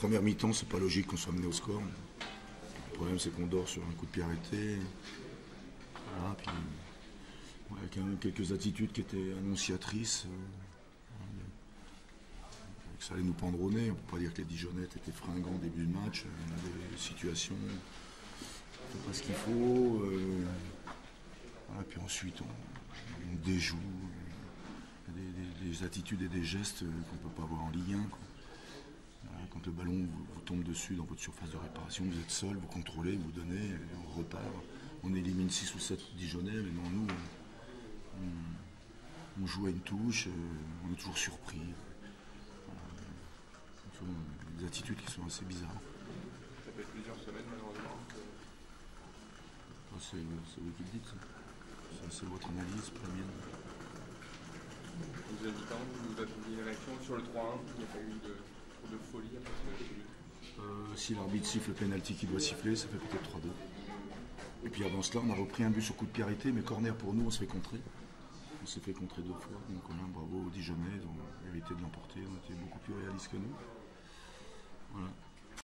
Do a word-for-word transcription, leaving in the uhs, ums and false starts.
Première mi-temps, c'est pas logique qu'on soit mené au score. Le problème, c'est qu'on dort sur un coup de pied arrêté. Voilà, puis, on a quand même quelques attitudes qui étaient annonciatrices. Ça allait nous pendre au nez. On ne peut pas dire que les Dijonettes étaient fringants au début de match. On avait des situations, on ne fait pas ce qu'il faut. Euh, voilà, puis ensuite, on, on déjoue. Il y a des, des attitudes et des gestes qu'on ne peut pas avoir en Ligue un. Quoi. Voilà, quand le ballon vous, vous tombe dessus dans votre surface de réparation, vous êtes seul, vous contrôlez, vous donnez, et on repart. On élimine six ou sept Dijonnais, mais non, nous, on, on joue à une touche, on est toujours surpris. Des attitudes qui sont assez bizarres. Ça fait plusieurs semaines malheureusement que... C'est vous qui le dites, c'est votre analyse, pas la mienne. Vous avez dit quand vous avez mis une réaction sur le trois un, il n'y a pas eu de, de folie à partir de euh, si l'arbitre siffle le pénalty qui doit siffler, ça fait peut-être trois deux. Et puis avant cela, on a repris un but sur coup de pied arrêté, mais corner pour nous, on se fait contrer. On s'est fait contrer deux fois, donc on a un bravo aux Dijonnais, ils ont mérité de l'emporter, on était beaucoup plus réalistes que nous. Voilà.